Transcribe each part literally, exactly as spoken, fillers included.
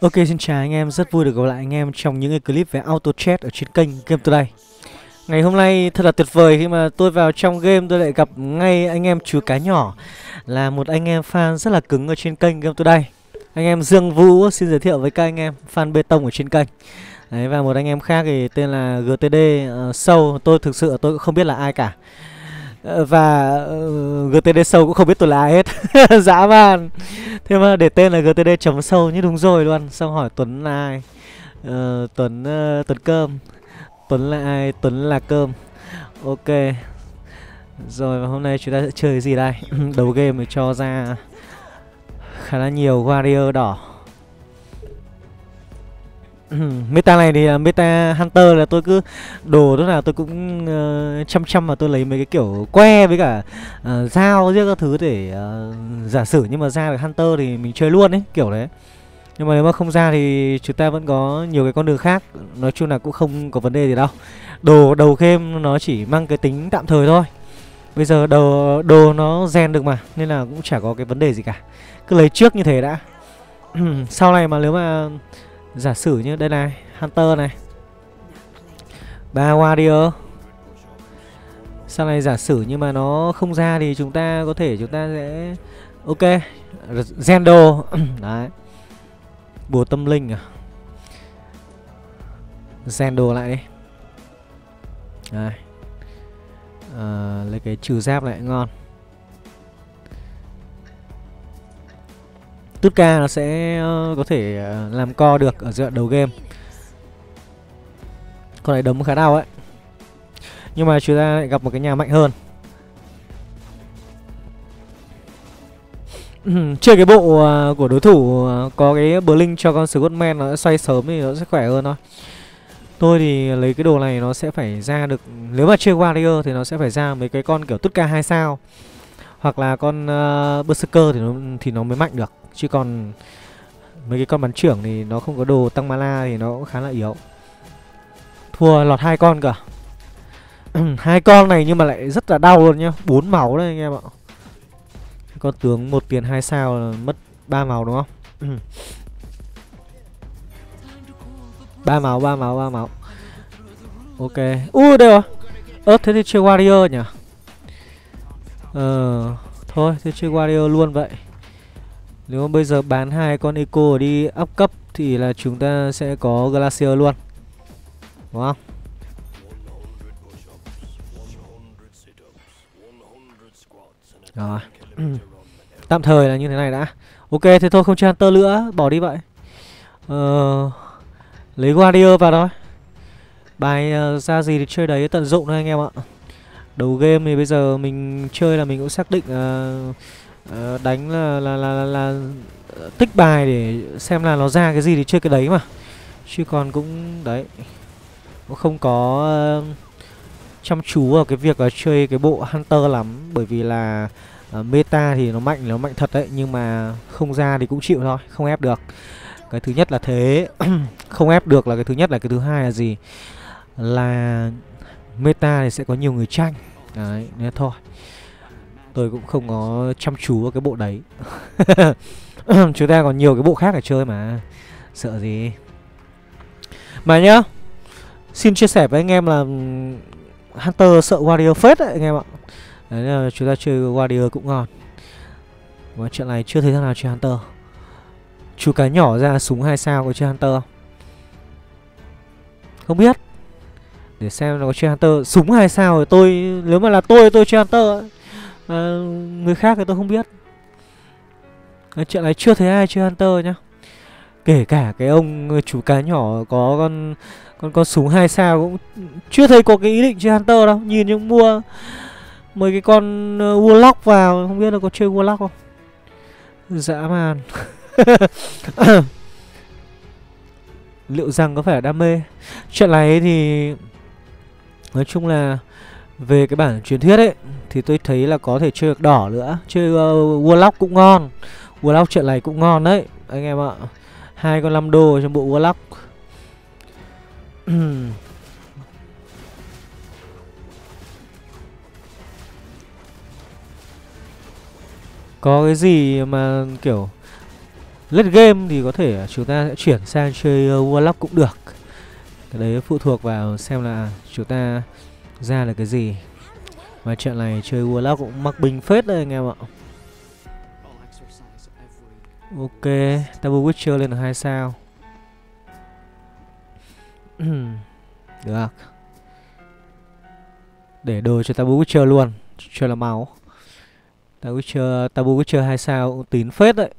Ok, xin chào anh em, rất vui được gặp lại anh em trong những cái clip về Auto Chess ở trên kênh Game Today. Ngày hôm nay thật là tuyệt vời khi mà tôi vào trong game tôi lại gặp ngay anh em chú cá nhỏ, là một anh em fan rất là cứng ở trên kênh Game Today. Anh em Dương Vũ xin giới thiệu với các anh em fan bê tông ở trên kênh. Đấy, và một anh em khác thì tên là giê tê đê uh, Show, tôi thực sự tôi cũng không biết là ai cả. Và uh, giê tê đê Show cũng không biết tôi là ai hết. Dã man. Thế mà để tên là giê tê đê chấm show như đúng rồi luôn. Xong hỏi Tuấn là ai? uh, Tuấn, uh, Tuấn Cơm. Tuấn là ai? Tuấn là Cơm. Ok. Rồi, và hôm nay chúng ta sẽ chơi cái gì đây? Đầu game mới cho ra khá là nhiều Warrior đỏ. Meta này thì meta Hunter là tôi cứ đồ lúc nào tôi cũng uh, chăm chăm mà tôi lấy mấy cái kiểu que với cả uh, dao giữa các thứ để uh, giả sử nhưng mà ra được Hunter thì mình chơi luôn ấy, kiểu đấy. Nhưng mà nếu mà không ra thì chúng ta vẫn có nhiều cái con đường khác, nói chung là cũng không có vấn đề gì đâu. Đồ đầu game nó chỉ mang cái tính tạm thời thôi. Bây giờ đồ đồ nó gen được mà, nên là cũng chả có cái vấn đề gì cả. Cứ lấy trước như thế đã. Sau này mà nếu mà giả sử như đây này, Hunter này, ba Warrior. Sau này giả sử nhưng mà nó không ra thì chúng ta có thể chúng ta sẽ ok, gen đồ. Đấy. Bùa tâm linh à? Gen đồ lại đi. Đấy. À, lấy cái trừ giáp lại ngon. Tuka nó sẽ uh, có thể uh, làm co được ở giữa đầu game. Con này đấm khá đau ấy. Nhưng mà chúng ta lại gặp một cái nhà mạnh hơn. Chơi cái bộ uh, của đối thủ uh, có cái blink cho con Squidman nó xoay sớm thì nó sẽ khỏe hơn thôi. Tôi thì lấy cái đồ này nó sẽ phải ra được, nếu mà chơi Warrior thì nó sẽ phải ra mấy cái con kiểu Tuka hai sao hoặc là con uh, Berserker thì nó thì nó mới mạnh được, chứ còn mấy cái con bắn trưởng thì nó không có đồ tăng mana thì nó cũng khá là yếu. Thua lọt hai con cả. Hai con này nhưng mà lại rất là đau luôn nhá, bốn máu đấy anh em ạ. Con tướng một tiền hai sao là mất ba máu đúng không? ba máu, ba máu, ba máu. Ok. Ui đây rồi. Ơ thế thì chơi Warrior nhỉ? Ờ thôi thế chơi Warrior luôn vậy. Nếu bây giờ bán hai con Eco đi up cấp thì là chúng ta sẽ có Glacier luôn. Đúng không? Rồi. Tạm thời là như thế này đã. Ok thế thôi không chơi Hunter nữa, bỏ đi vậy. Ờ lấy Warrior vào thôi. Bài uh, ra gì thì chơi đấy, tận dụng thôi anh em ạ. Đầu game thì bây giờ mình chơi là mình cũng xác định uh, uh, đánh là là, là là là tích bài để xem là nó ra cái gì thì chơi cái đấy mà. Chứ còn cũng đấy, cũng không có uh, chăm chú vào cái việc là chơi cái bộ Hunter lắm, bởi vì là uh, meta thì nó mạnh nó mạnh thật đấy, nhưng mà không ra thì cũng chịu thôi, không ép được. Cái thứ nhất là thế. Không ép được là cái thứ nhất, là cái thứ hai là gì? Là meta thì sẽ có nhiều người tranh. Đấy, nên thôi tôi cũng không có chăm chú vào cái bộ đấy. Chúng ta còn nhiều cái bộ khác để chơi mà. Sợ gì. Mà nhá, xin chia sẻ với anh em là Hunter sợ Warrior phết đấy anh em ạ. Đấy là chúng ta chơi Warrior cũng ngon. Và trận này chưa thấy thằng nào chơi Hunter. Chú cá nhỏ ra súng hai sao có chơi Hunter không? Không biết. Để xem nó có chơi Hunter. Súng hai sao thì tôi, nếu mà là tôi tôi chơi Hunter ấy. À, người khác thì tôi không biết. Cái chuyện này chưa thấy ai chơi Hunter nhá. Kể cả cái ông chú cá nhỏ có con con con súng hai sao cũng chưa thấy có cái ý định chơi Hunter đâu. Nhìn những mua mấy cái con Warlock vào, không biết là có chơi Warlock không. Dã man. Liệu rằng có phải là đam mê. Chuyện này thì nói chung là về cái bản truyền thuyết ấy thì tôi thấy là có thể chơi được đỏ nữa. Chơi uh, Warlock cũng ngon. Warlock chuyện này cũng ngon đấy anh em ạ. Hai con năm đô trong bộ Warlock. Có cái gì mà kiểu late game thì có thể chúng ta sẽ chuyển sang chơi Warlock cũng được. Cái đấy phụ thuộc vào xem là chúng ta ra là cái gì. Mà trận này chơi Warlock cũng mắc bình phết đấy anh em ạ. Ok, Tabu Witcher lên được hai sao. Được. Để đồ cho Tabu Witcher luôn, cho là máu. Tabu Witcher, Tabu Witcher hai sao cũng tín phết đấy.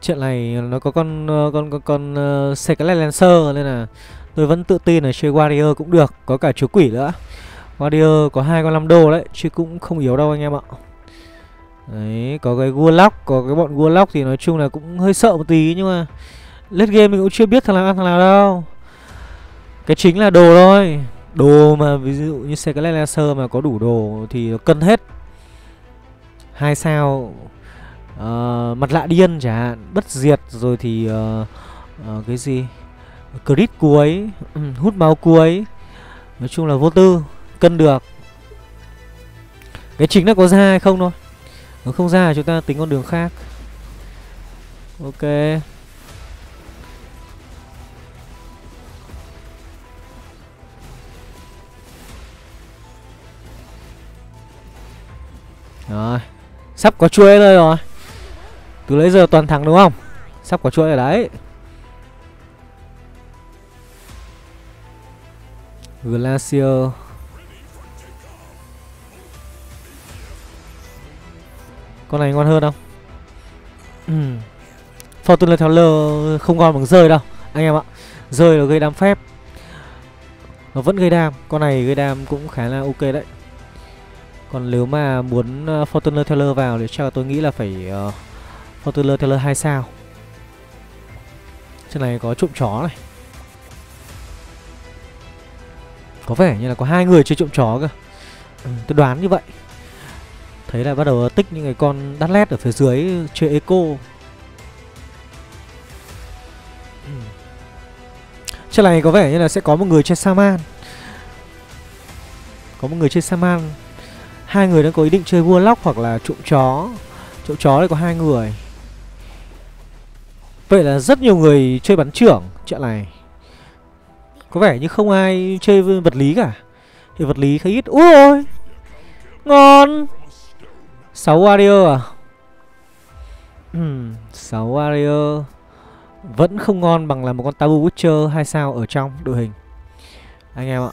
Trận này nó có con con con, con uh, Scarlet Lancer nên là tôi vẫn tự tin là chơi Warrior cũng được, có cả chúa quỷ nữa. Warrior có hai con năm đô đấy chứ cũng không yếu đâu anh em ạ. Đấy, có cái Warlock, có cái bọn Warlock thì nói chung là cũng hơi sợ một tí, nhưng mà late game mình cũng chưa biết thằng nào ăn thằng nào đâu. Cái chính là đồ thôi. Đồ mà ví dụ như Scarlet Laser mà có đủ đồ thì cân hết. Hai sao uh, mặt lạ điên chẳng hạn, bất diệt rồi thì uh, uh, cái gì? Crit cuối, um, hút máu cuối. Nói chung là vô tư, cân được. Cái chính là có ra hay không thôi. Nếu không ra chúng ta tính con đường khác. Ok. Rồi, sắp có chuỗi đây rồi. Từ lấy giờ toàn thắng đúng không? Sắp có chuỗi ở đấy. Glacier. Con này ngon hơn không? Ừ. Fortune Teller không ngon bằng rơi đâu anh em ạ. Rơi nó gây đam phép, nó vẫn gây đam. Con này gây đam cũng khá là ok đấy. Còn nếu mà muốn uh, Fortune Teller vào thì chắc là tôi nghĩ là phải uh, Fortune Teller hai sao. Trên này có trộm chó này. Có vẻ như là có hai người chơi trộm chó cơ. Ừ, tôi đoán như vậy. Thấy là bắt đầu tích những cái con đắt lét ở phía dưới chơi eco. Ừ. Trên này có vẻ như là sẽ có một người chơi Shaman. Có một người chơi Shaman. Hai người đang có ý định chơi Warlock hoặc là trộm chó. Trộm chó đây có hai người. Vậy là rất nhiều người chơi bắn trưởng trận này. Có vẻ như không ai chơi vật lý cả. Thì vật lý khá ít. Úi ôi, ngon. Sáu Warrior à? uhm, sáu Warrior vẫn không ngon bằng là một con Tabu Witcher hai sao ở trong đội hình anh em ạ.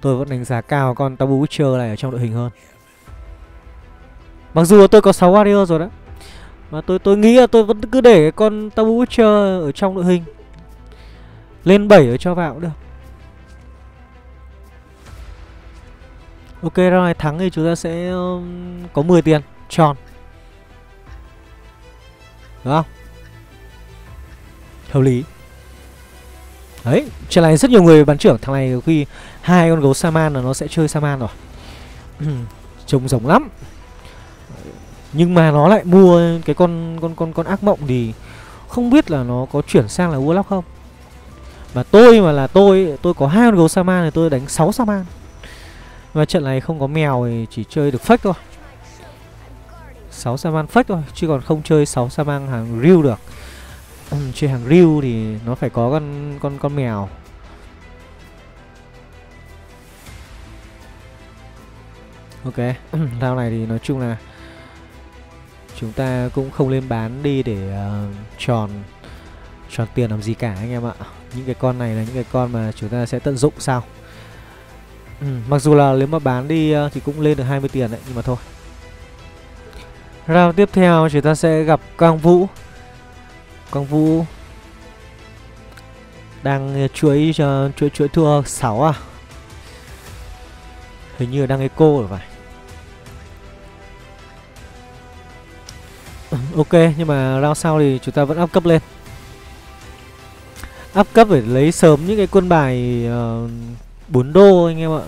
Tôi vẫn đánh giá cao con Tabu Witcher này ở trong đội hình hơn. Mặc dù tôi có sáu Warrior rồi đó, mà tôi tôi nghĩ là tôi vẫn cứ để cái con Tabu Witcher ở trong đội hình. Lên bảy ở cho vào cũng được. Ok, rồi thắng thì chúng ta sẽ um, có mười tiền tròn. Đúng không? Hợp lý. Đấy, trận này rất nhiều người bắn trưởng. Thằng này khi hai con gấu Shaman là nó sẽ chơi Shaman rồi. Trông giống lắm. Nhưng mà nó lại mua cái con con con con ác mộng thì không biết là nó có chuyển sang là Warlock không. Mà tôi mà là tôi, tôi có hai con gấu Shaman thì tôi đánh sáu Shaman. Và trận này không có mèo thì chỉ chơi được fake thôi. sáu Shaman fake thôi, chứ còn không chơi sáu Shaman hàng real được. Ừ, chơi hàng real thì nó phải có con con con mèo. Ok, round này thì nói chung là chúng ta cũng không lên bán đi để uh, tròn tròn tiền làm gì cả anh em ạ. Những cái con này là những cái con mà chúng ta sẽ tận dụng sau. Ừ, mặc dù là nếu mà bán đi thì cũng lên được hai mươi tiền đấy, nhưng mà thôi. Round tiếp theo chúng ta sẽ gặp Quang Vũ. Quang Vũ đang chuỗi chuỗi chuỗi thua sáu à? Hình như đang eco rồi phải. Ok, nhưng mà round sau thì chúng ta vẫn up cấp lên. Up cấp để lấy sớm những cái quân bài uh, bốn đô anh em ạ.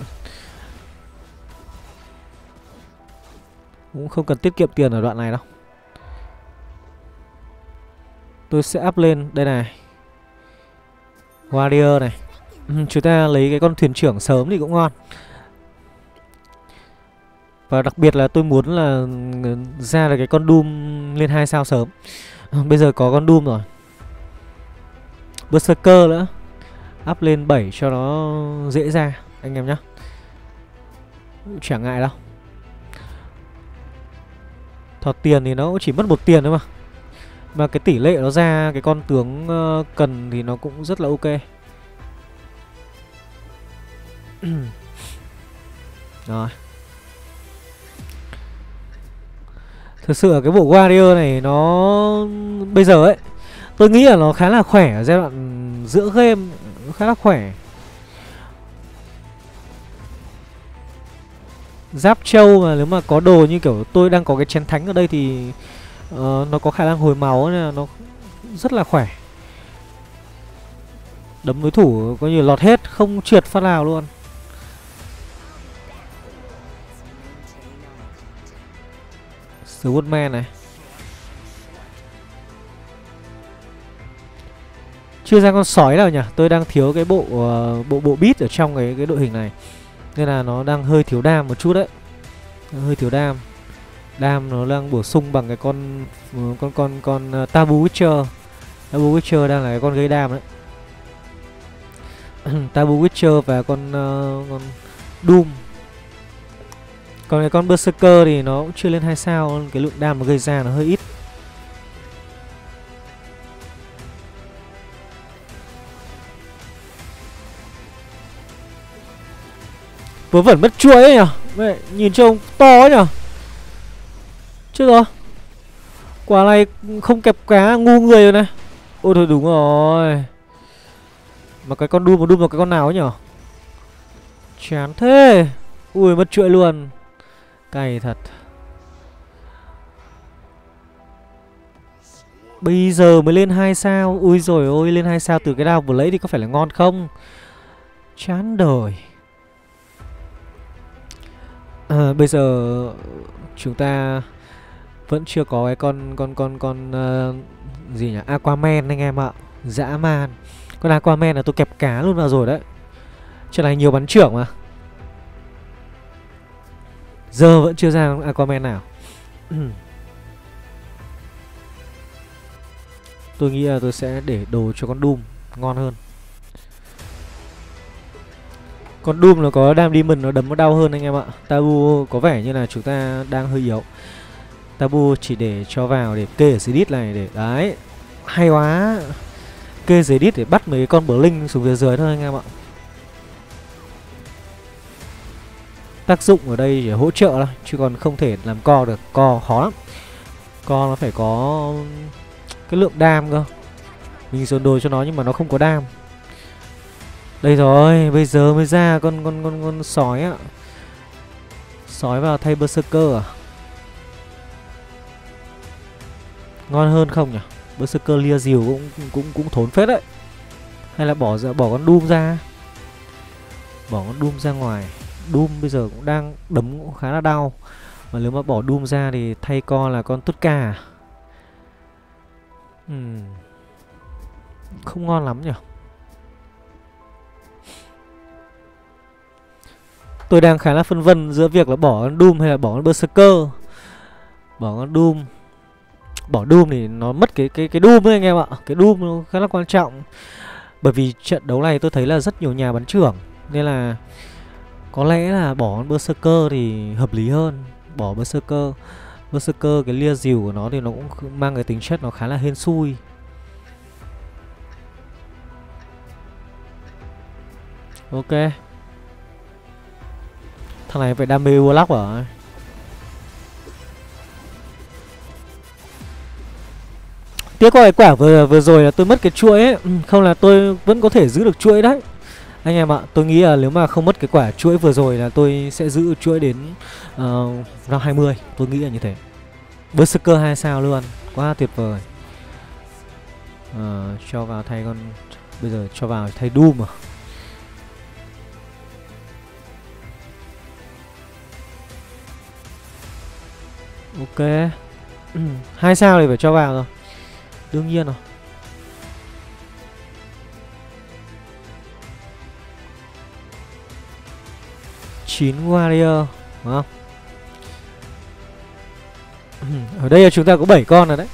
Cũng không cần tiết kiệm tiền ở đoạn này đâu. Tôi sẽ up lên đây này. Warrior này. Chúng ta lấy cái con thuyền trưởng sớm thì cũng ngon. Và đặc biệt là tôi muốn là ra được cái con Doom lên hai sao sớm. Bây giờ có con Doom rồi. Berserker nữa. Up lên bảy cho nó dễ ra anh em nhá. Chả ngại đâu. Thọt tiền thì nó cũng chỉ mất một tiền thôi mà. Mà cái tỷ lệ nó ra cái con tướng cần thì nó cũng rất là ok. Rồi. Thực sự ở cái bộ Warrior này nó bây giờ ấy, tôi nghĩ là nó khá là khỏe ở giai đoạn giữa game, nó khá là khỏe. Giáp trâu mà nếu mà có đồ như kiểu tôi đang có cái chén thánh ở đây thì uh, nó có khả năng hồi máu nên là nó rất là khỏe. Đấm đối thủ coi như lọt hết, không trượt phát nào luôn. Squidman này. Chưa ra con sói nào nhỉ? Tôi đang thiếu cái bộ uh, bộ bộ Beat ở trong cái cái đội hình này. Nên là nó đang hơi thiếu đam một chút đấy. Hơi thiếu đam. Đam nó đang bổ sung bằng cái con uh, con con con uh, Tabu Witcher. Tabu Witcher đang là cái con gây đam đấy. Tabu Witcher và con uh, con Doom. Còn cái con Berserker thì nó cũng chưa lên hai sao, cái lượng đam nó gây ra nó hơi ít. Vớ vẩn mất chuỗi ấy nhỉ. Nhìn trông to ấy nhỉ. Chết rồi. Quả này không kẹp cá ngu người rồi này. Ôi thôi đúng rồi. Mà cái con Doom mà Doom là cái con nào ấy nhỉ. Chán thế. Ui mất chuỗi luôn. Cày thật. Bây giờ mới lên hai sao. Ui rồi ôi, lên hai sao từ cái đao vừa lấy thì có phải là ngon không. Chán đời. À, bây giờ chúng ta vẫn chưa có cái con con con con uh, gì nhỉ? Aquaman anh em ạ. Dã man. Con Aquaman là tôi kẹp cá luôn vào rồi đấy. Chuyện này nhiều bắn trưởng mà. Giờ vẫn chưa ra Aquaman nào. Tôi nghĩ là tôi sẽ để đồ cho con Doom ngon hơn. Con Doom nó có đam Demon, nó đấm nó đau hơn anh em ạ. Tabu có vẻ như là chúng ta đang hơi yếu. Tabu chỉ để cho vào để kê ở dưới đít này để đấy. Hay quá. Kê dưới đít để bắt mấy con Blink xuống phía dưới thôi anh em ạ. Tác dụng ở đây chỉ hỗ trợ thôi, chứ còn không thể làm co được, co khó lắm. Co nó phải có cái lượng đam cơ. Mình dồn đồ cho nó nhưng mà nó không có đam. Đây rồi, bây giờ mới ra con con con con sói ạ. Sói vào thay Berserker à. Ngon hơn không nhỉ? Berserker lia dìu cũng cũng cũng thốn phết đấy. Hay là bỏ ra, bỏ con Doom ra. Bỏ con Doom ra ngoài. Doom bây giờ cũng đang đấm cũng khá là đau. Mà nếu mà bỏ Doom ra thì thay con là con Tuka. uhm. Không ngon lắm nhỉ. Tôi đang khá là phân vân giữa việc là bỏ con Doom hay là bỏ con Berserker. Bỏ con Doom. Bỏ Doom thì nó mất cái cái cái Doom ấy anh em ạ. Cái Doom nó khá là quan trọng. Bởi vì trận đấu này tôi thấy là rất nhiều nhà bắn trưởng. Nên là có lẽ là bỏ con Berserker thì hợp lý hơn. Bỏ Berserker. Berserker cái lia dìu của nó thì nó cũng mang cái tính chất nó khá là hên xui. Ok. Thằng này phải đam mê Warlock rồi. Tiếc có cái quả vừa vừa rồi là tôi mất cái chuỗi ấy. Không là tôi vẫn có thể giữ được chuỗi đấy anh em ạ. Tôi nghĩ là nếu mà không mất cái quả chuỗi vừa rồi là tôi sẽ giữ chuỗi đến uh, round hai mươi. Tôi nghĩ là như thế. Berserker hai sao luôn. Quá tuyệt vời. uh, Cho vào thay con. Bây giờ cho vào thay Doom à. Ok. Hai sao thì phải cho vào rồi. Đương nhiên rồi. chín Warrior, đúng không? Ở đây là chúng ta có bảy con rồi đấy.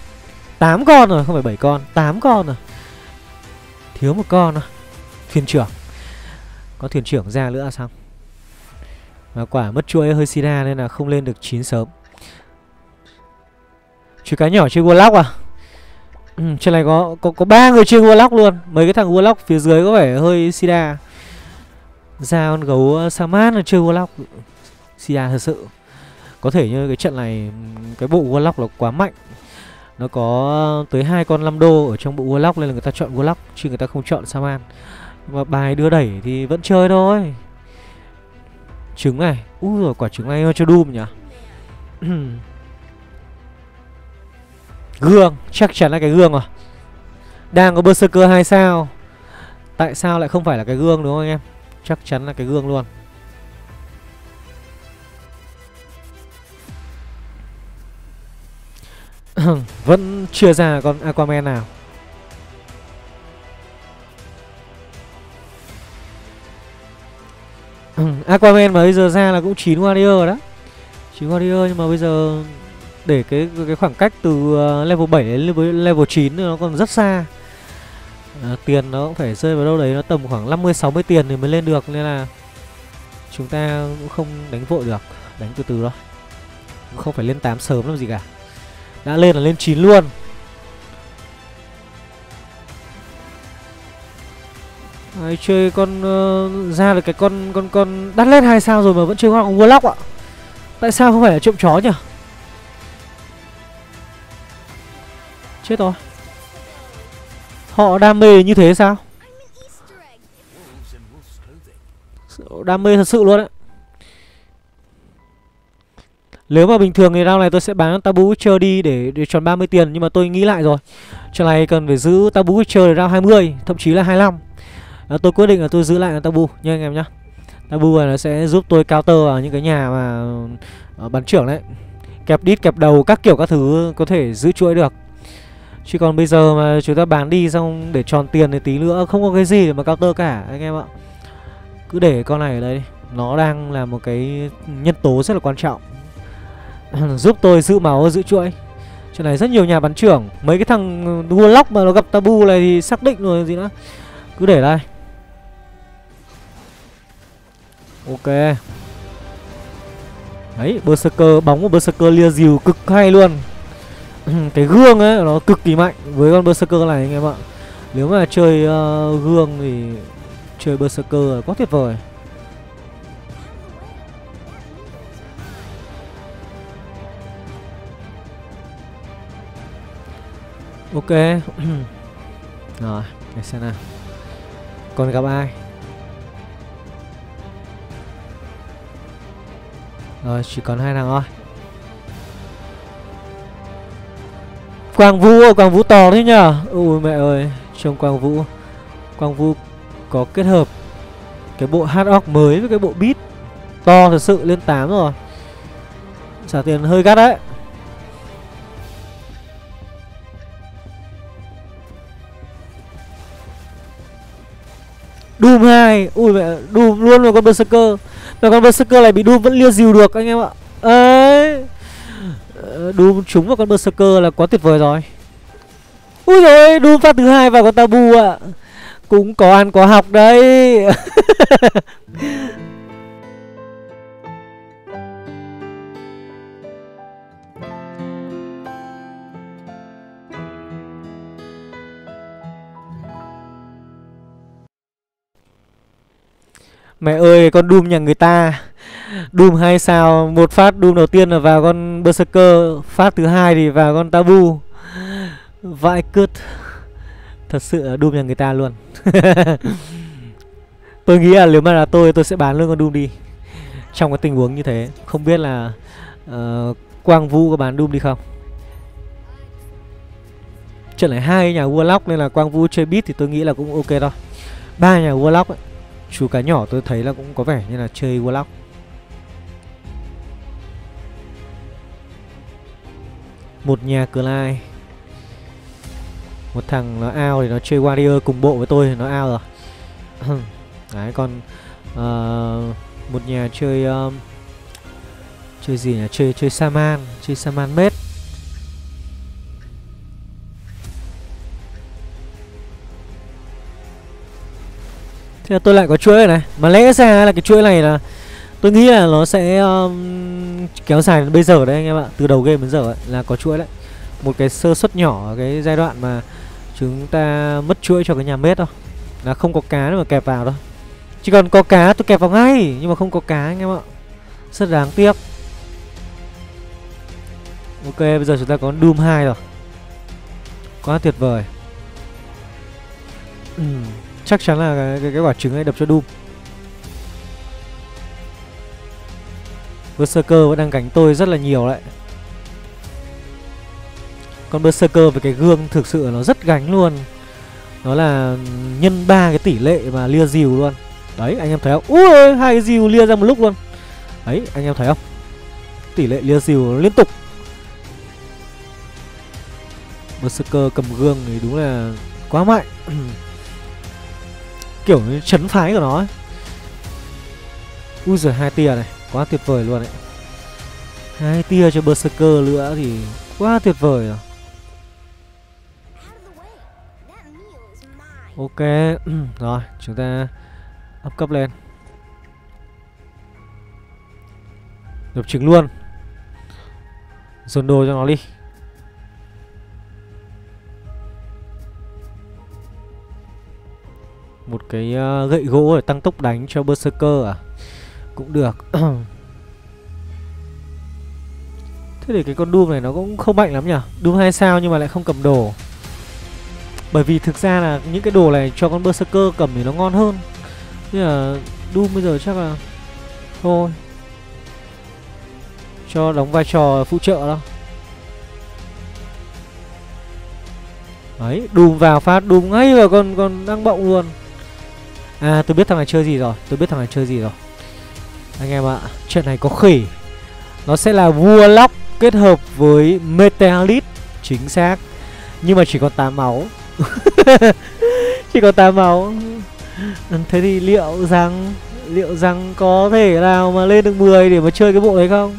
tám con rồi, không phải bảy con, tám con rồi. Thiếu một con rồi. Thuyền trưởng. Có thuyền trưởng ra nữa là xong. Và quả mất chuỗi hơi sida nên là không lên được chín sớm. Chứ cái nhỏ chơi Warlock à? Ừ, trên này có có có ba người chơi Warlock luôn. Mấy cái thằng Warlock phía dưới có vẻ hơi sida. Ra con gấu Shaman là chơi Warlock. Sida thật sự. Có thể như cái trận này cái bộ Warlock nó quá mạnh. Nó có tới hai con năm đô ở trong bộ Warlock nên là người ta chọn Warlock chứ người ta không chọn Shaman. Và bài đưa đẩy thì vẫn chơi thôi. Trứng này. Úi rồi quả trứng này cho Doom nhỉ. Gương, chắc chắn là cái gương rồi. Đang có Berserker hai sao. Tại sao lại không phải là cái gương đúng không anh em? Chắc chắn là cái gương luôn. Vẫn chưa ra con Aquaman nào. Aquaman mà bây giờ ra là cũng chín Warrior đó. chín Warrior nhưng mà bây giờ để cái cái khoảng cách từ level bảy đến level chín nó còn rất xa. À, tiền nó cũng phải rơi vào đâu đấy nó tầm khoảng năm mươi sáu mươi tiền thì mới lên được nên là chúng ta cũng không đánh vội được, đánh từ từ thôi. Không phải lên tám sớm làm gì cả. Đã lên là lên chín luôn. Ai chơi con uh, ra được cái con con con đắt lên hai sao rồi mà vẫn chơi con Warlock ạ. Tại sao không phải là trộm chó nhỉ? Chết rồi. Họ đam mê như thế sao? Đam mê thật sự luôn đấy. Nếu mà bình thường thì round này tôi sẽ bán Tabu Witcher đi để, để tròn ba mươi tiền. Nhưng mà tôi nghĩ lại rồi, trận này cần phải giữ Tabu Witcher để round hai mươi, thậm chí là hai mươi lăm. à, Tôi quyết định là tôi giữ lại là Tabu nha anh em nhá. Tabu này nó sẽ giúp tôi counter vào những cái nhà mà bắn trưởng đấy. Kẹp đít, kẹp đầu, các kiểu các thứ có thể giữ chuỗi được. Chứ còn bây giờ mà chúng ta bán đi xong để tròn tiền thì tí nữa không có cái gì để mà counter cả anh em ạ. Cứ để con này ở đây đi. Nó đang là một cái nhân tố rất là quan trọng. Giúp tôi giữ máu, giữ chuỗi. Chuyện này rất nhiều nhà bắn trưởng. Mấy cái thằng Warlock mà nó gặp Tabu này thì xác định rồi gì nữa. Cứ để đây. Ok. Đấy, Berserker, bóng của Berserker lia dìu cực hay luôn. Cái gương ấy, nó cực kỳ mạnh với con Berserker này anh em ạ. Nếu mà chơi uh, gương thì chơi Berserker quá tuyệt vời. Ok. Rồi, để xem nào. Còn gặp ai? Rồi, chỉ còn hai thằng thôi. Quang Vũ, Quang Vũ to thế nhở. Ui mẹ ơi, trông Quang Vũ. Quang Vũ có kết hợp cái bộ Hard Orc mới với cái bộ Beat. To thật sự, lên tám rồi. Trả tiền hơi gắt đấy. Doom hai, ui mẹ, Doom luôn rồi con Berserker. Mà con Berserker này bị Doom vẫn lia dìu được anh em ạ. Ấy, Doom trúng vào con Berserker là quá tuyệt vời rồi. Úi rồi, Doom phát thứ hai vào con Tabu ạ. À. Cũng có ăn có học đấy. Mẹ ơi, con Doom nhà người ta. Doom hai sao, một phát Doom đầu tiên là vào con Berserker, phát thứ hai thì vào con Tabu. Vãi cứt. Thật sự là Doom nhà người ta luôn. Tôi nghĩ là nếu mà là tôi tôi sẽ bán luôn con Doom đi. Trong cái tình huống như thế, không biết là uh, Quang Vũ có bán Doom đi không. Trận này hai nhà Warlock nên là Quang Vũ chơi Beat thì tôi nghĩ là cũng ok thôi. Ba nhà Warlock ấy, chú cá nhỏ tôi thấy là cũng có vẻ như là chơi Warlock. Một nhà Clay. Một thằng nó ao thì nó chơi Warrior cùng bộ với tôi thì nó ao rồi. Đấy, còn uh, một nhà chơi um, chơi gì nhỉ? Chơi chơi Shaman, chơi Shaman mết. Thế là tôi lại có chuỗi này. Mà lẽ ra là cái chuỗi này là tôi nghĩ là nó sẽ um, kéo dài đến bây giờ đấy anh em ạ. Từ đầu game đến giờ ấy, là có chuỗi đấy. Một cái sơ suất nhỏ ở cái giai đoạn mà chúng ta mất chuỗi cho cái nhà mết thôi, là không có cá nữa mà kẹp vào đâu. Chỉ cần có cá tôi kẹp vào ngay, nhưng mà không có cá anh em ạ, rất đáng tiếc. Ok, bây giờ chúng ta có Doom hai rồi, quá tuyệt vời. Ừ, chắc chắn là cái, cái, cái quả trứng này đập cho Doom. Berserker vẫn đang gánh tôi rất là nhiều đấy. Con Berserker với cái gương thực sự nó rất gánh luôn. Nó là nhân ba cái tỷ lệ mà lia dìu luôn. Đấy, anh em thấy không? Úi ơi, hai cái dìu lia ra một lúc luôn. Đấy, anh em thấy không? Tỷ lệ lia dìu nó liên tục. Berserker cầm gương thì đúng là quá mạnh. Kiểu chấn phái của nó ấy. Úi giời, hai tia này, quá tuyệt vời luôn đấy. Hai tia cho Berserker nữa thì quá tuyệt vời rồi. Ok, rồi, chúng ta up cấp lên. Đập trứng luôn. Dồn đồ cho nó đi. Một cái uh, gậy gỗ để tăng tốc đánh cho Berserker à? Cũng được. Thế thì cái con Doom này nó cũng không mạnh lắm nhỉ. Doom hai sao nhưng mà lại không cầm đồ. Bởi vì thực ra là những cái đồ này cho con Berserker cầm thì nó ngon hơn. Nhưng mà Doom bây giờ chắc là thôi, cho đóng vai trò phụ trợ đó. Đấy, Doom vào phát, Doom ngay vào con con đang bọng luôn. À, tôi biết thằng này chơi gì rồi. Tôi biết thằng này chơi gì rồi Anh em ạ, chuyện này có khỉ. Nó sẽ là Warlock kết hợp với Meteorite. Chính xác. Nhưng mà chỉ có tám máu. Chỉ có tám máu. Thế thì liệu rằng Liệu rằng có thể nào mà lên được mười để mà chơi cái bộ đấy không?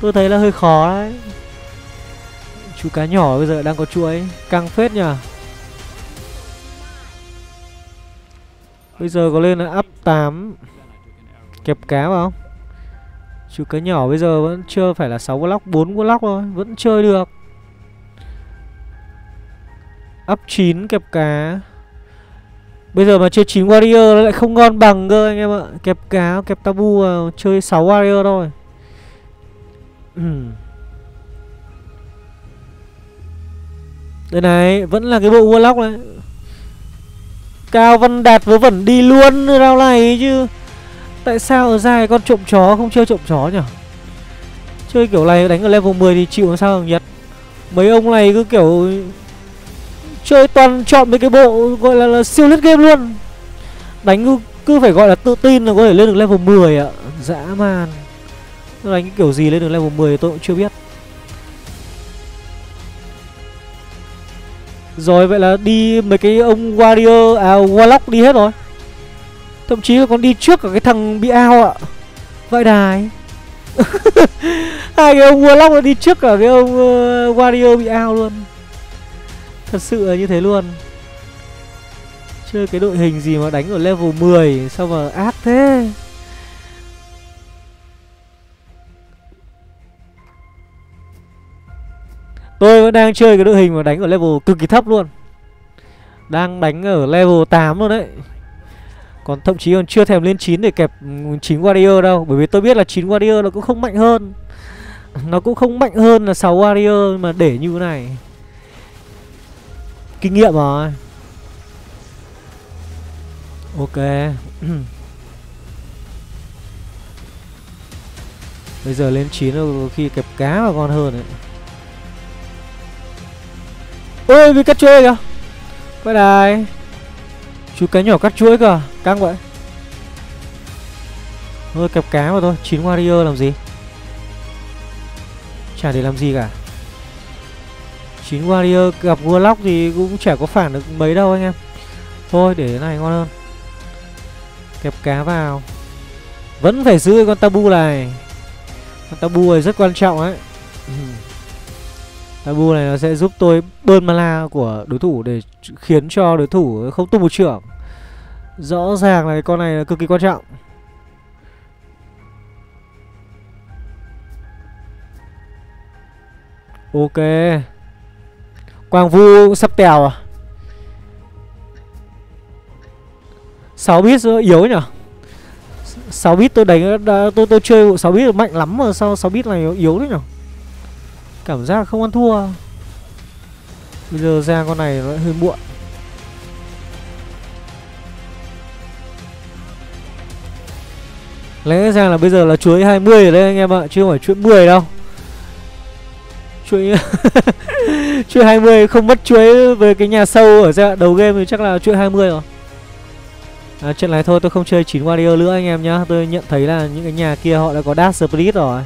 Tôi thấy là hơi khó đấy. Chú cá nhỏ bây giờ đang có chuỗi căng phết nhỉ. Bây giờ có lên là up tám kẹp cá vào. Chú cá nhỏ bây giờ vẫn chưa phải là sáu block, bốn block thôi, vẫn chơi được. Up chín kẹp cá. Bây giờ mà chơi chín Warrior nó lại không ngon bằng cơ anh em ạ. Kẹp cá, kẹp Tabu vào, chơi sáu Warrior thôi. Đây này, vẫn là cái bộ Warlock này. Cao Văn Đạt vớ vẩn đi luôn rao này chứ. Tại sao ở dài con trộm chó không chơi trộm chó nhỉ? Chơi kiểu này đánh ở level mười thì chịu làm sao thằng Nhật. Mấy ông này cứ kiểu chơi toàn chọn mấy cái bộ gọi là, là siêu lết game luôn. Đánh cứ, cứ phải gọi là tự tin là có thể lên được level mười ạ. Dã man. Đánh cái kiểu gì lên được level mười tôi cũng chưa biết. Rồi vậy là đi mấy cái ông Warrior, à Warlock đi hết rồi. Thậm chí là còn đi trước cả cái thằng bị ao ạ. Vậy đài. Hai cái ông Warlock nó đi trước cả cái ông uh, Warrior bị ao luôn. Thật sự là như thế luôn. Chơi cái đội hình gì mà đánh ở level mười sao mà ác thế. Tôi vẫn đang chơi cái đội hình mà đánh ở level cực kỳ thấp luôn. Đang đánh ở level tám luôn đấy. Còn thậm chí còn chưa thèm lên chín để kẹp chín Warrior đâu. Bởi vì tôi biết là chín Warrior nó cũng không mạnh hơn. Nó cũng không mạnh hơn là sáu Warrior mà để như thế này. Kinh nghiệm rồi. Ok. Bây giờ lên chín rồi khi kẹp cá mà ngon hơn đấy. Ôi, bị cắt chuỗi kìa. Quay đài. Chú cá nhỏ cắt chuỗi kìa. Căng vậy. Thôi kẹp cá mà thôi. chín Warrior làm gì? Chả để làm gì cả. chín Warrior gặp Warlock thì cũng chả có phản được mấy đâu anh em. Thôi để cái này ngon hơn. Kẹp cá vào. Vẫn phải giữ con Tabu này. Con Tabu này rất quan trọng ấy. Tabu này nó sẽ giúp tôi bơm mana của đối thủ để khiến cho đối thủ không tung một trưởng. Rõ ràng là cái con này là cực kỳ quan trọng. Ok, Quang Vũ sắp tèo à. Sáu bit yếu nhỉ. Sáu bit tôi đánh đã, tôi tôi chơi sáu bit mạnh lắm mà sao sáu bit này yếu đấy nhỉ. Cảm giác không ăn thua. Bây giờ ra con này nó hơi muộn. Lẽ ra là bây giờ là chuỗi hai mươi ở đây anh em ạ, chứ không phải chuỗi mười đâu. Chuỗi chuỗi hai mươi không mất chuỗi với cái nhà sâu ở ra đầu game thì chắc là chuỗi hai mươi rồi. À, chuyện này thôi tôi không chơi chín Warrior nữa anh em nhá. Tôi nhận thấy là những cái nhà kia họ đã có Dark Spirit rồi.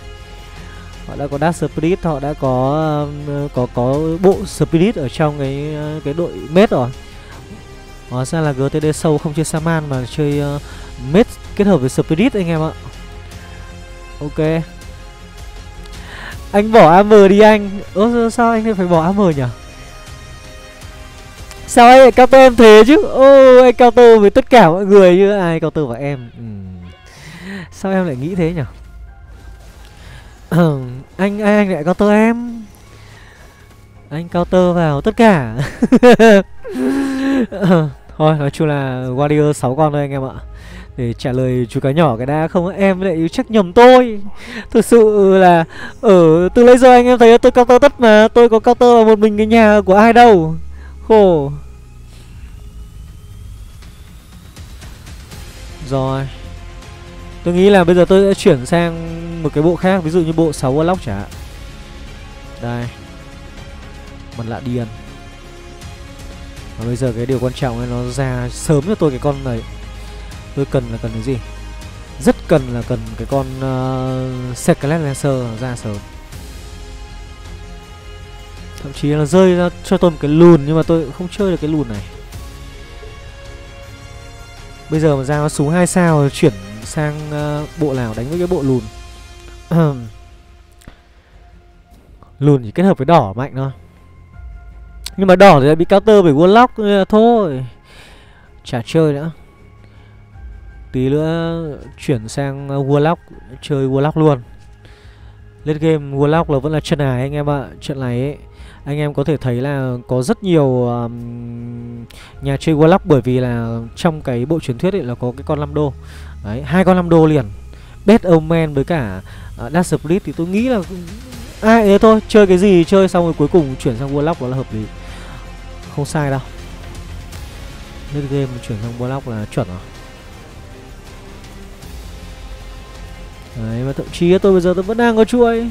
Họ đã có Dark Spirit, họ đã có có có bộ Spirit ở trong cái cái đội Mate rồi. Hóa ra là giê tê đê sâu không chơi Shaman mà chơi uh, Mate kết hợp với Spirit anh em ạ. Ok. Anh bỏ a em đi anh. Ủa sao anh phải bỏ a em nhỉ? Sao anh lại cao tơ em thế chứ? Ô anh cao tơ với tất cả mọi người chứ ai cao tơ vào em. Ừ. Sao em lại nghĩ thế nhỉ? Ừ, anh, anh anh lại cao tơ em. Anh cao tơ vào tất cả. Thôi nói chung là Warrior sáu con thôi anh em ạ. Để trả lời chú cá nhỏ cái đã không em lại chắc nhầm tôi. Thực sự là ở từ lấy giờ anh em thấy tôi counter tất mà. Tôi có counter vào một mình cái nhà của ai đâu. Khổ. Rồi, tôi nghĩ là bây giờ tôi sẽ chuyển sang một cái bộ khác. Ví dụ như bộ sáu Warlock chả hạn. Đây, mặt lạ điên. Và bây giờ cái điều quan trọng là nó ra sớm cho tôi cái con này. Tôi cần là cần cái gì? Rất cần là cần cái con uh, Scarlet Lancer ra sớm. Thậm chí là rơi ra cho tôi một cái lùn. Nhưng mà tôi không chơi được cái lùn này. Bây giờ mà ra súng hai sao chuyển sang uh, bộ nào đánh với cái bộ lùn. Lùn chỉ kết hợp với đỏ mạnh thôi. Nhưng mà đỏ thì lại bị counter bởi Warlock nên là thôi chả chơi nữa. Tí nữa chuyển sang Warlock, chơi Warlock luôn. Lên game Warlock là vẫn là chân ái anh em ạ. Trận này ấy, anh em có thể thấy là có rất nhiều um, nhà chơi Warlock. Bởi vì là trong cái bộ truyền thuyết ấy là có cái con năm đô. Đấy, hai con năm đô liền. Bad Old Man với cả uh, Dark Spirit thì tôi nghĩ là ai à, thế thôi, chơi cái gì chơi xong rồi cuối cùng chuyển sang Warlock đó là hợp lý. Không sai đâu. Lên game chuyển sang Warlock là chuẩn rồi. Đấy, mà thậm chí tôi bây giờ tôi vẫn đang có chuỗi.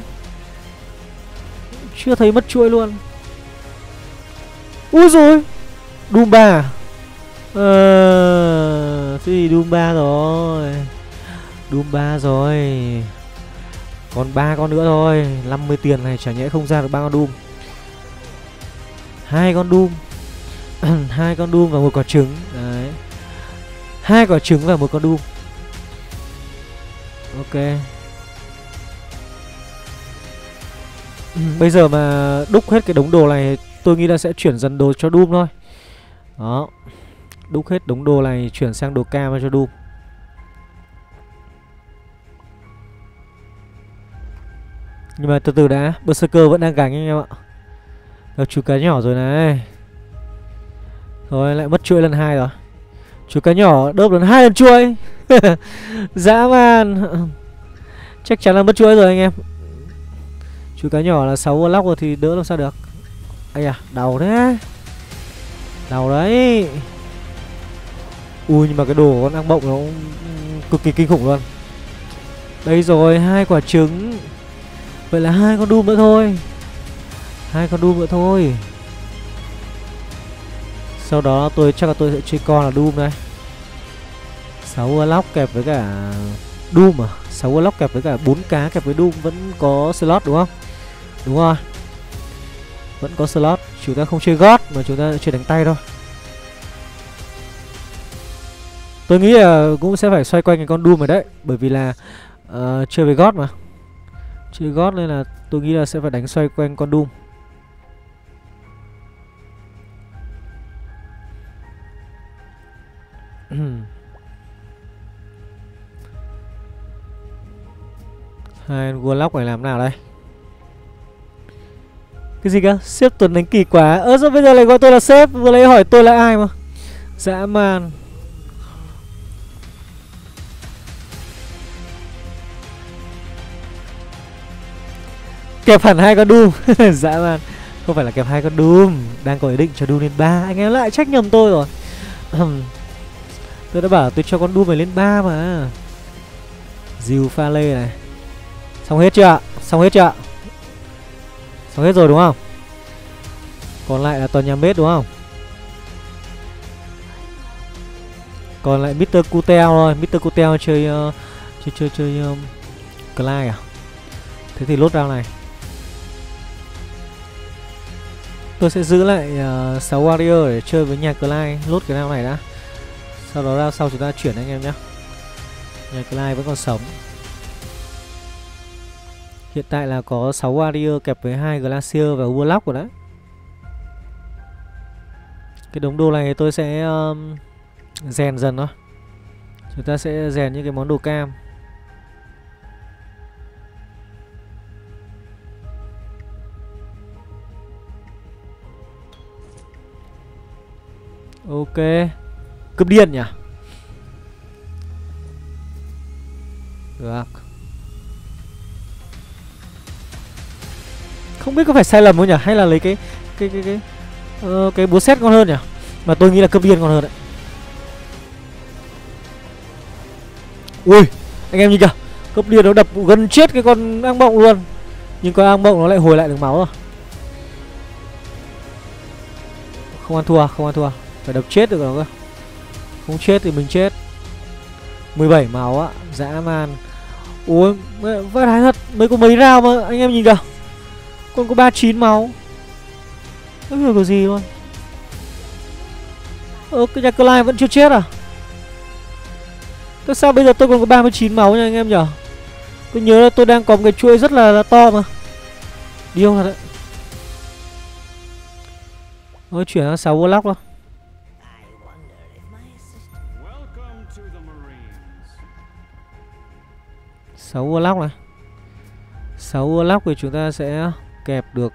Chưa thấy mất chuỗi luôn. Úi dồi, Doom ba. Ờ, thế thì Doom ba rồi. Doom ba rồi. Còn ba con nữa thôi. năm mươi tiền này chả nhẽ không ra được ba con Doom. Hai con Doom. Hai con Doom và một quả trứng. Đấy. Hai quả trứng và một con Doom. Ok. Bây giờ mà đúc hết cái đống đồ này, tôi nghĩ là sẽ chuyển dần đồ cho Doom thôi. Đó. Đúc hết đống đồ này chuyển sang đồ cam cho Doom. Nhưng mà từ từ đã, Berserker vẫn đang gánh anh em ạ. Gặp chú cá nhỏ rồi này. Thôi lại mất chuỗi lần hai rồi. Chú cá nhỏ đớp đến hai lần chuỗi. Dã man. Chắc chắn là mất chuỗi rồi anh em. Chú cá nhỏ là sáu Warlock rồi thì đỡ làm sao được. Ây à, đầu đấy. Đầu đấy. Ui nhưng mà cái đồ của con ác mộng nó cực kỳ kinh khủng luôn. Đây rồi, hai quả trứng. Vậy là hai con Doom nữa thôi. Hai con Doom nữa thôi. Sau đó tôi chắc là tôi sẽ chơi con là Doom đây. sáu Warlock kẹp với cả Doom à? sáu Warlock kẹp với cả bốn cá kẹp với Doom vẫn có slot đúng không? Đúng rồi. Vẫn có slot, chúng ta không chơi God mà chúng ta chơi đánh tay thôi. Tôi nghĩ là cũng sẽ phải xoay quanh cái con Doom rồi đấy, bởi vì là uh, chơi với God mà. Chơi God nên là tôi nghĩ là sẽ phải đánh xoay quanh con Doom. Hai Warlock này làm nào đây? Cái gì cơ? Sếp Tuấn đánh kỳ quá. Ơ sao bây giờ lại gọi tôi là sếp? Vừa lấy hỏi tôi là ai mà? Dã man. Kẹp hẳn hai con Doom. Dã man. Không phải là kẹp hai con Doom. Đang có ý định cho Doom lên ba. Anh em lại trách nhầm tôi rồi. Tôi đã bảo tôi cho con Doom này lên ba mà. Dìu pha lê này. Xong hết chưa ạ? Xong hết chưa ạ? Xong hết rồi đúng không? Còn lại là tòa nhà mết đúng không? Còn lại mít tơ Cutel thôi. mít tơ Cutel chơi uh, chơi chơi chơi um, Clay à? Thế thì lốt round này tôi sẽ giữ lại uh, sáu Warrior để chơi với nhà Clay. Lốt cái round này đã. Sau đó round sau chúng ta chuyển anh em nhé. Nhà Clay vẫn còn sống. Hiện tại là có sáu Warrior kẹp với hai Glacier và Warlock rồi đấy. Cái đống đồ này tôi sẽ um, rèn dần thôi. Chúng ta sẽ rèn những cái món đồ cam. Ok. Cướp điên nhỉ? Được. Không biết có phải sai lầm không nhỉ? Hay là lấy cái cái cái cái uh, cái búa xét ngon hơn nhỉ? Mà tôi nghĩ là cướp điên ngon hơn đấy. Ui, anh em nhìn kìa. Cướp điên nó đập gần chết cái con ác mộng luôn. Nhưng con ác mộng nó lại hồi lại được máu rồi. Không ăn thua, không ăn thua. Phải đập chết được nó cơ. Không chết thì mình chết. mười bảy máu á, dã man. Ôi, vãi đái thật. Mới có mấy round mà anh em nhìn kìa. Còn có ba mươi chín máu. Không hiểu có gì luôn. Ơ cái nhà Clay vẫn chưa chết à? Tại sao bây giờ tôi còn có ba mươi chín máu nha anh em nhở? Tôi nhớ là tôi đang có một cái chuỗi rất là, là to mà. Điêu thật đấy. Ôi chuyển sang sáu Warlock luôn. sáu Warlock này. sáu Warlock thì chúng ta sẽ kẹp được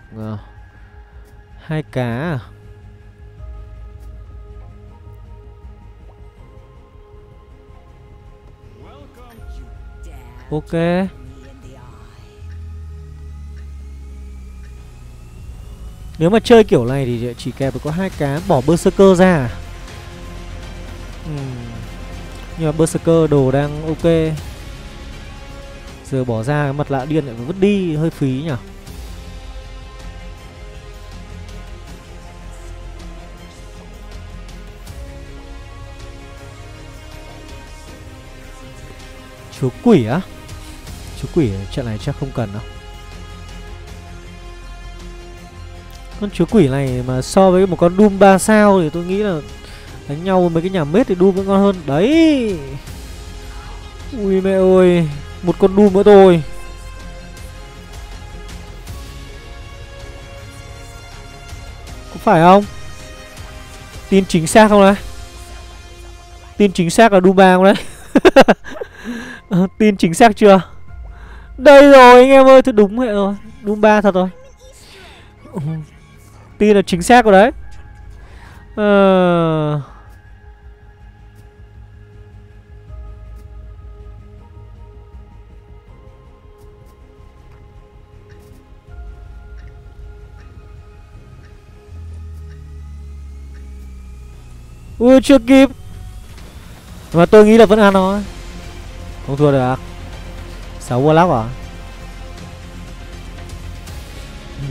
hai uh, cá. Ok. Nếu mà chơi kiểu này thì chỉ kẹp được có hai cá, bỏ Berserker ra. Ừ. Nhưng mà Berserker đồ đang ok. Giờ bỏ ra cái mặt lạ điên lại phải vứt đi, hơi phí nhỉ. Chú quỷ á? Chú quỷ trận này chắc không cần đâu. Con chú quỷ này mà so với một con Doom ba sao thì tôi nghĩ là đánh nhau mấy cái nhà mết thì Doom vẫn ngon hơn. Đấy. Ui mẹ ơi. Một con Doom nữa thôi. Có phải không? Tin chính xác không đấy? Tin chính xác là Doom ba không đấy? À, tin chính xác chưa? Đây rồi anh em ơi. Thôi đúng vậy rồi. Doom ba thật rồi. Ừ. Tin là chính xác rồi đấy. Ờ... À... Ui chưa kịp. Mà tôi nghĩ là vẫn ăn nó. Không thua được. sáu Warlock à?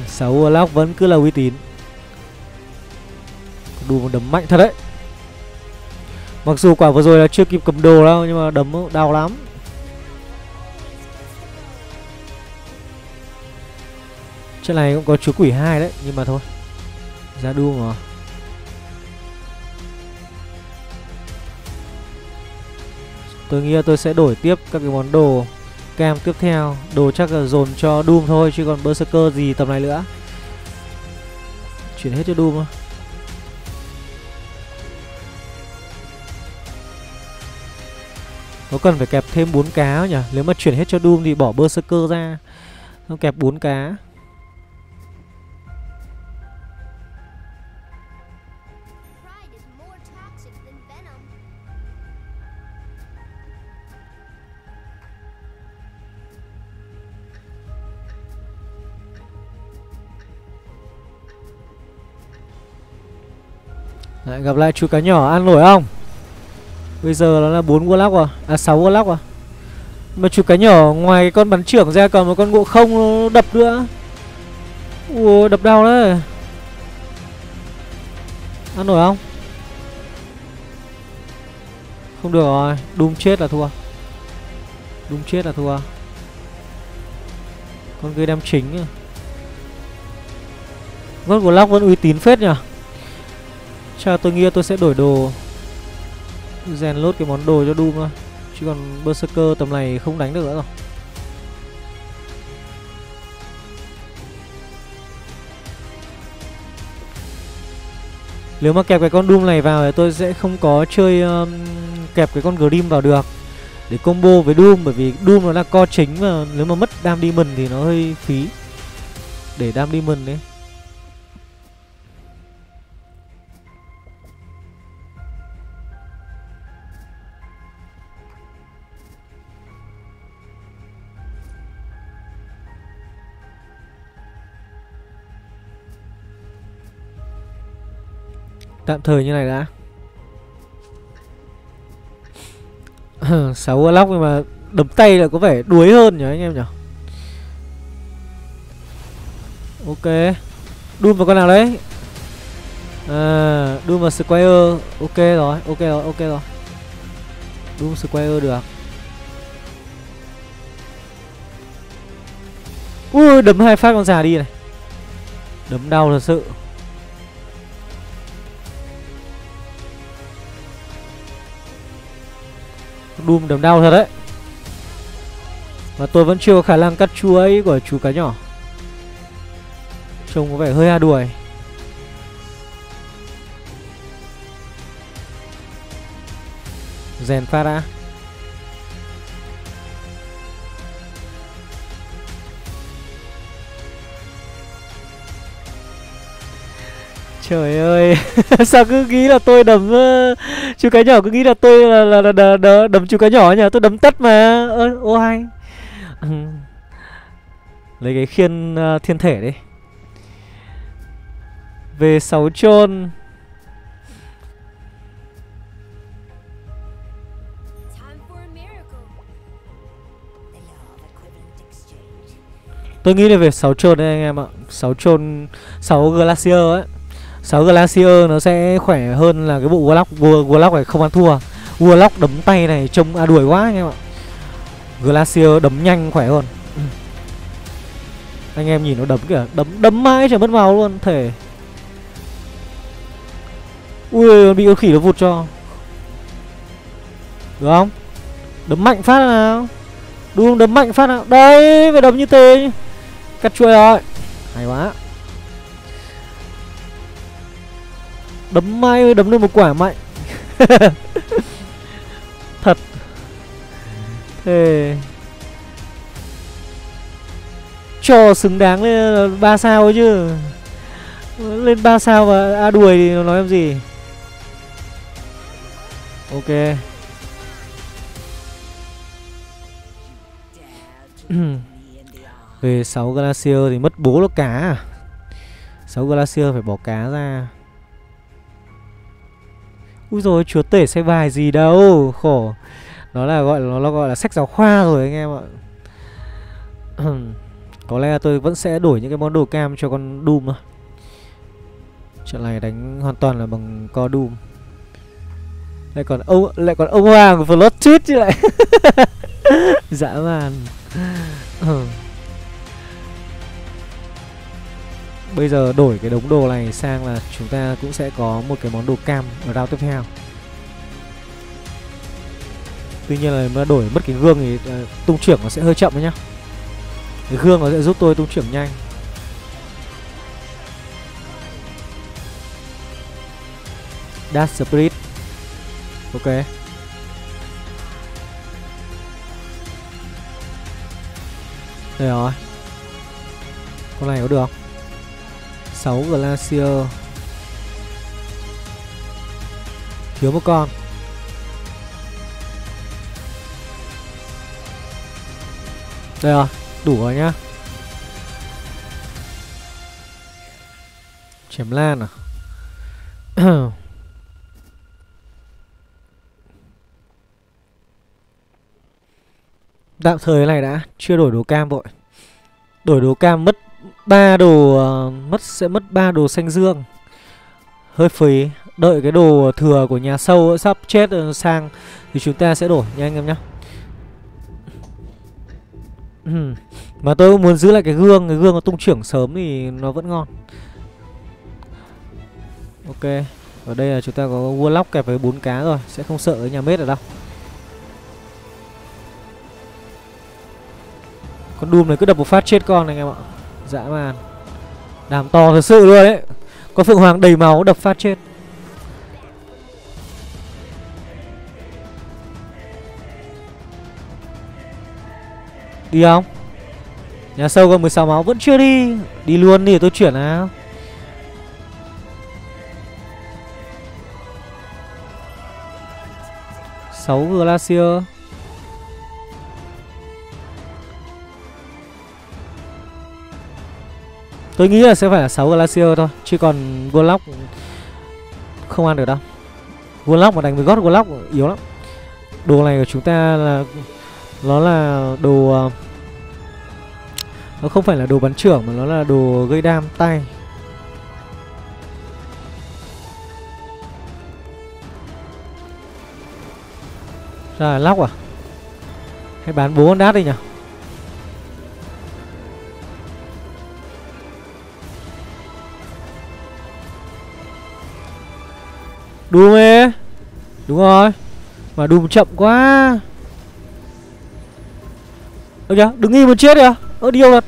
sáu Warlock vẫn cứ là uy tín. Đù một đấm mạnh thật đấy. Mặc dù quả vừa rồi là chưa kịp cầm đồ đâu, nhưng mà đấm đau lắm. Trận này cũng có chú quỷ hai đấy, nhưng mà thôi. Ra đua mà. Tôi nghĩ là tôi sẽ đổi tiếp các cái món đồ cam tiếp theo. Đồ chắc là dồn cho Doom thôi, chứ còn Berserker gì tầm này nữa. Chuyển hết cho Doom thôi. Có cần phải kẹp thêm bốn cá nhỉ? Nếu mà chuyển hết cho Doom thì bỏ Berserker ra, nó kẹp bốn cá. Lại gặp lại chú cá nhỏ, ăn nổi không? Bây giờ nó là bốn Warlock à? À sáu Warlock à? Mà chú cá nhỏ ngoài cái con bắn trưởng ra còn một con ngộ không nó đập nữa. Ủa, đập đau đấy. Ăn nổi không? Không được rồi, Doom chết là thua. Doom chết là thua. Con gây đam chính. Con Warlock vẫn uy tín phết nhỉ? Chà, tôi nghĩ tôi sẽ đổi đồ, rèn lốt cái món đồ cho Doom thôi, chứ còn Berserker tầm này không đánh được nữa rồi. Nếu mà kẹp cái con Doom này vào thì tôi sẽ không có chơi um, kẹp cái con Grim vào được để combo với Doom, bởi vì Doom nó là co chính mà nếu mà mất đam Demon thì nó hơi phí. Để đam Demon đấy. Tạm thời như này đã. sáu Warlock nhưng mà đấm tay là có vẻ đuối hơn nhỉ anh em nhỉ. Ok, Doom vào con nào đấy? À, Doom vào Squire. Ok rồi, ok rồi, ok rồi. Doom Squire được. Ui, đấm hai phát con già đi này. Đấm đau thật sự. Doom đấm đau thật đấy. Mà tôi vẫn chưa có khả năng cắt chuối của chú cá nhỏ. Trông có vẻ hơi a đuổi. Rèn phát đã. Trời ơi, sao cứ nghĩ là tôi đấm uh, chú cá nhỏ, cứ nghĩ là tôi là, là, là, là, là đấm chú cá nhỏ nhỉ, tôi đấm tất mà. Ơ, ô hay. Lấy cái khiên uh, thiên thể đi. Về sáu chôn. Tôi nghĩ là về sáu chôn đấy anh em ạ. sáu chôn, sáu Glacier ấy. sáu Glacier nó sẽ khỏe hơn là cái bộ Warlock. Warlock này không ăn thua. Warlock đấm tay này trông à đuổi quá anh em ạ. Glacier đấm nhanh khỏe hơn. Ừ. Anh em nhìn nó đấm kìa, đấm đấm mãi chẳng mất vào luôn thể. Ui, bị con khỉ nó vụt cho. Được không? Đấm mạnh phát nào. Đúng không? Đấm mạnh phát nào. Đấy, phải đấm như thế. Cắt chuôi rồi. Hay quá. Đấm mai ơi, đấm được một quả mạnh. Thật. Thế cho xứng đáng lên ba sao ấy chứ. Lên ba sao và a à đuổi thì nó nói làm gì. Ok. Về sáu Glacier thì mất bố nó cá à. sáu Glacier phải bỏ cá ra. Úi rồi, chúa tể xe bài gì đâu, khổ. Nó là gọi nó, nó gọi là sách giáo khoa rồi anh em ạ. Có lẽ tôi vẫn sẽ đổi những cái món đồ cam cho con Doom thôi. Trận này đánh hoàn toàn là bằng co Doom. Lại còn ông lại còn ông Hoàng Vlog tweet chứ lại. Dã man. Bây giờ đổi cái đống đồ này sang là chúng ta cũng sẽ có một cái món đồ cam ở round tiếp theo. Tuy nhiên là nó đổi mất cái gương thì uh, tung trưởng nó sẽ hơi chậm đấy nhá. Cái gương nó sẽ giúp tôi tung trưởng nhanh. Dark Spirit. Ok. Đây rồi. Con này có được không? sáu Glacier. Thiếu một con. Đây rồi, đủ rồi nhá. Chém lan à? Tạm thời này đã, chưa đổi đồ cam vội. Đổi đồ cam mất ba đồ, mất sẽ mất ba đồ xanh dương. Hơi phí, đợi cái đồ thừa của nhà sâu sắp chết sang thì chúng ta sẽ đổi nha anh em nhá. Mà tôi cũng muốn giữ lại cái gương, cái gương nó tung trưởng sớm thì nó vẫn ngon. Ok, ở đây là chúng ta có Warlock kẹp với bốn cá rồi, sẽ không sợ cái nhà mết ở đâu. Con Doom này cứ đập một phát chết con này anh em ạ. Dã man. Đàm to thật sự luôn đấy. Có Phượng Hoàng đầy máu đập phát chết. Đi không? Nhà sâu còn mười sáu máu vẫn chưa đi. Đi luôn đi, tôi chuyển nào. sáu Glacier. Tôi nghĩ là sẽ phải là sáu Glacier thôi. Chứ còn Warlock không ăn được đâu. Warlock mà đánh với God Warlock yếu lắm. Đồ này của chúng ta là nó là đồ, nó không phải là đồ bắn trưởng mà nó là đồ gây đam tay. Ra là lóc à? Hay bán bố con đát đi nhỉ? Doom ấy. Đúng rồi. Mà Doom chậm quá. Được kìa, đứng im muốn chết kìa. Ơ điêu thật.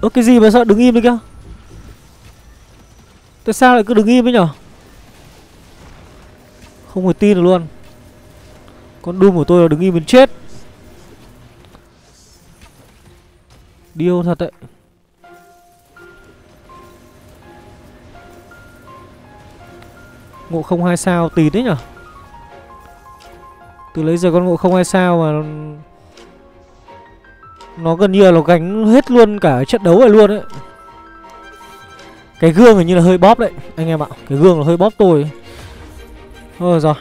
Ơ cái gì mà sao đứng im được kìa. Tại sao lại cứ đứng im ấy nhở? Không thể tin được luôn. Con Doom của tôi là đứng im muốn chết. Điêu thật đấy. Ngộ không hai sao tí đấy nhở. Từ lấy giờ con ngộ không hai sao mà nó gần như là nó gánh hết luôn cả trận đấu này luôn đấy. Cái gương hình như là hơi bóp đấy anh em ạ. Cái gương là hơi bóp tôi ấy. Thôi rồi,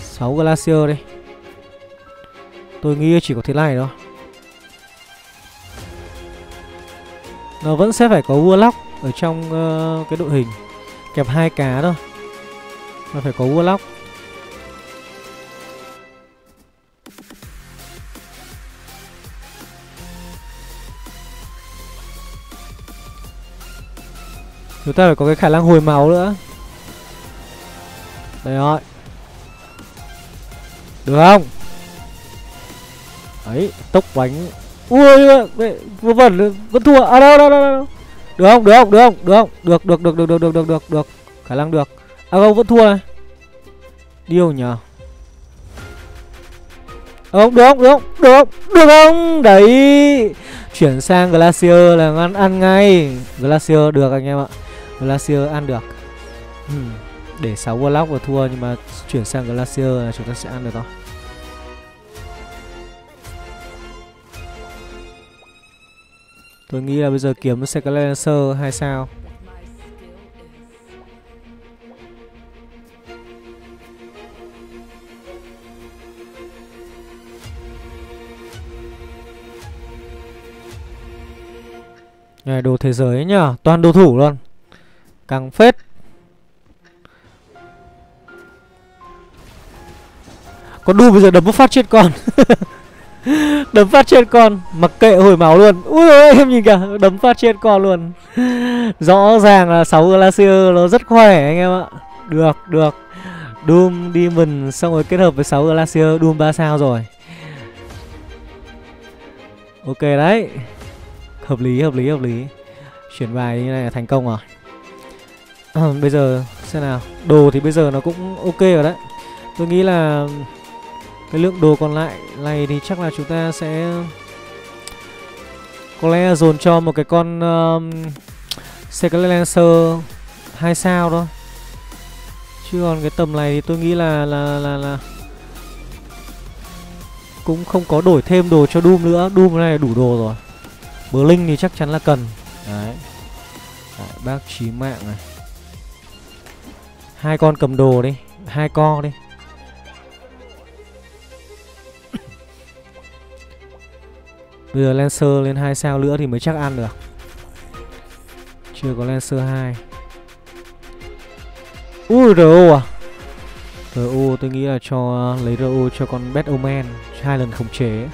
sáu Glacier đây. Tôi nghĩ chỉ có thế này thôi. Nó vẫn sẽ phải có Warlock ở trong uh, cái đội hình. Kẹp hai cá thôi. Nó phải có Warlock. Chúng ta phải có cái khả năng hồi máu nữa. Đấy rồi. Được không? Đấy, tốc bánh. Ui, vừa vẩn, vẫn thua. À đâu, đâu, đâu, đâu. Được không, được không, được không, được không. Được, được, được, được, được, được, được, được, được. Khả năng được. À không, vẫn thua này. Điêu nhờ. Được không, được không, được không, được không, được không. Đấy. Chuyển sang Glacier là ăn, ăn ngay. Glacier được anh em ạ. Glacier ăn được. uhm, Để sáu Warlock và thua. Nhưng mà chuyển sang Glacier là chúng ta sẽ ăn được thôi. Tôi nghĩ là bây giờ kiếm Scarlet Lancer hay sao. Này, đồ thế giới nhá, toàn đồ thủ luôn. Căng phết. Con Doom bây giờ đấm phát chết con. Đấm phát chết con, mặc kệ hồi máu luôn. Ui ơi, em nhìn kìa, đấm phát chết con luôn. Rõ ràng là sáu Glacier nó rất khỏe anh em ạ. Được, được. Doom Demon xong rồi kết hợp với sáu Glacier, Doom ba sao rồi. Ok đấy. Hợp lý, hợp lý, hợp lý. Chuyển bài như này là thành công rồi. À, bây giờ xem nào. Đồ thì bây giờ nó cũng ok rồi đấy. Tôi nghĩ là cái lượng đồ còn lại này thì chắc là chúng ta sẽ Có lẽ dồn cho một cái con uh, Scarlet Lancer hai sao thôi. Chứ còn cái tầm này thì tôi nghĩ là là là là cũng không có đổi thêm đồ cho Doom nữa. Doom này đủ đồ rồi. Blink thì chắc chắn là cần. Đấy. Đấy, bác chí mạng này. Hai con cầm đồ đi, hai con đi. Bây giờ Lancer lên hai sao nữa thì mới chắc ăn được. Chưa có Lancer hai. Ui rờ ô à. rờ ô tôi nghĩ là cho lấy rờ ô cho con Bad Old Man, hai lần khống chế.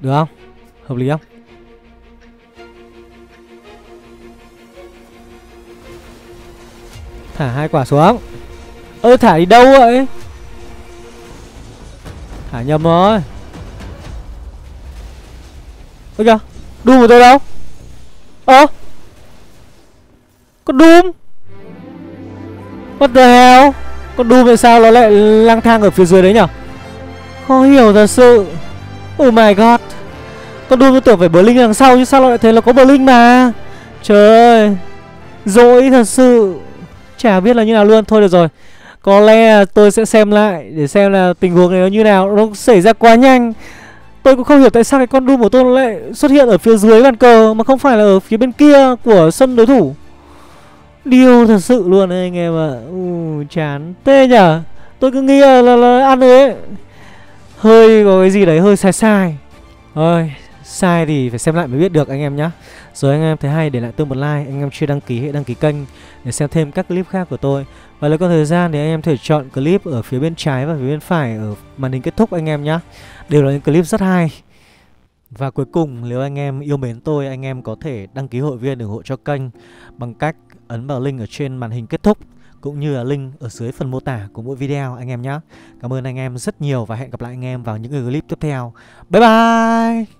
Được không? Hợp lý không? Thả hai quả xuống. Ơ thả đi đâu vậy? Thả nhầm rồi. Ơ kìa, Doom của tôi đâu? Ơ à? Con Doom. What the hell? Con Doom tại sao nó lại lang thang ở phía dưới đấy nhở? Khó hiểu thật sự. Oh my god. Con Doom tôi tưởng phải Blink đằng sau chứ sao lại thấy nó có Blink mà. Trời ơi, dỗi thật sự. Chả biết là như nào luôn. Thôi được rồi, có lẽ tôi sẽ xem lại để xem là tình huống này nó như nào. Nó xảy ra quá nhanh. Tôi cũng không hiểu tại sao cái con Doom của tôi lại xuất hiện ở phía dưới bàn cờ mà không phải là ở phía bên kia của sân đối thủ. Điều thật sự luôn đấy anh em ạ. Ui, chán tê nhở. Tôi cứ nghĩ là, là, là ăn rồi ấy. Hơi có cái gì đấy hơi sai sai. Ôi, sai thì phải xem lại mới biết được anh em nhá. Rồi anh em thấy hay để lại tôi một like. Anh em chưa đăng ký hãy đăng ký kênh để xem thêm các clip khác của tôi. Và nếu có thời gian thì anh em thể chọn clip ở phía bên trái và phía bên phải ở màn hình kết thúc anh em nhá. Đều là những clip rất hay. Và cuối cùng nếu anh em yêu mến tôi, anh em có thể đăng ký hội viên ủng hộ cho kênh bằng cách ấn vào link ở trên màn hình kết thúc, cũng như là link ở dưới phần mô tả của mỗi video anh em nhé. Cảm ơn anh em rất nhiều và hẹn gặp lại anh em vào những clip tiếp theo. Bye bye.